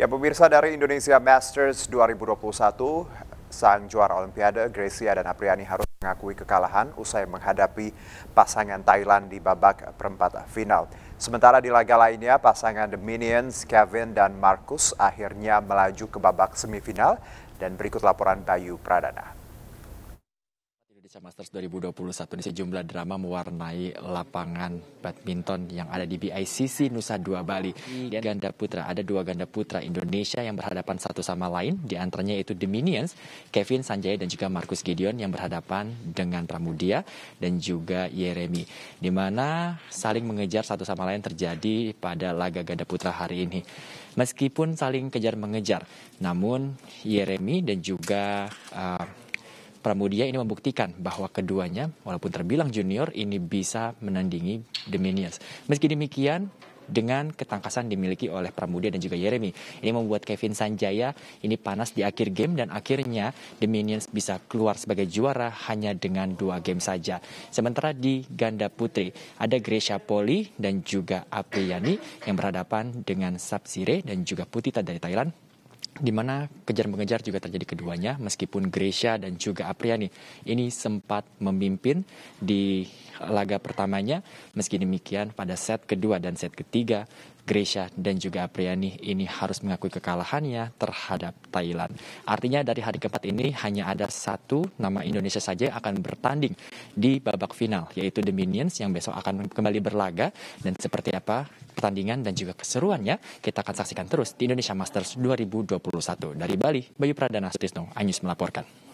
Ya, pemirsa, dari Indonesia Masters 2021, sang juara Olimpiade Greysia dan Apriani harus mengakui kekalahan usai menghadapi pasangan Thailand di babak perempat final. Sementara di laga lainnya, pasangan The Minions, Kevin dan Markus, akhirnya melaju ke babak semifinal. Dan berikut laporan Bayu Pradana. Indonesia Masters 2021 ini sejumlah drama mewarnai lapangan badminton yang ada di BICC Nusa Dua Bali. Ganda putra, ada dua ganda putra Indonesia yang berhadapan satu sama lain, di antaranya yaitu The Minions, Kevin Sanjaya dan juga Markus Gideon yang berhadapan dengan Pramudia dan juga Yeremi. Di mana saling mengejar satu sama lain terjadi pada laga ganda putra hari ini. Meskipun saling kejar mengejar, namun Yeremi dan juga Pramudia ini membuktikan bahwa keduanya, walaupun terbilang junior, ini bisa menandingi The Minions. Meski demikian, dengan ketangkasan dimiliki oleh Pramudia dan juga Yeremi, ini membuat Kevin Sanjaya ini panas di akhir game dan akhirnya The Minions bisa keluar sebagai juara hanya dengan 2 game saja. Sementara di ganda putri, ada Greysia dan juga Apriani yang berhadapan dengan Sapsire dan juga Putita dari Thailand, di mana kejar-mengejar juga terjadi keduanya, meskipun Greysia dan juga Apriani ini sempat memimpin di laga pertamanya. Meski demikian, pada set kedua dan set ketiga, Greysia dan juga Apriani ini harus mengakui kekalahannya terhadap Thailand. Artinya dari hari keempat ini hanya ada 1 nama Indonesia saja yang akan bertanding di babak final, yaitu The Minions yang besok akan kembali berlaga. Dan seperti apa pertandingan dan juga keseruannya, kita akan saksikan terus di Indonesia Masters 2021. Dari Bali, Bayu Pradana Sutisno, iNews melaporkan.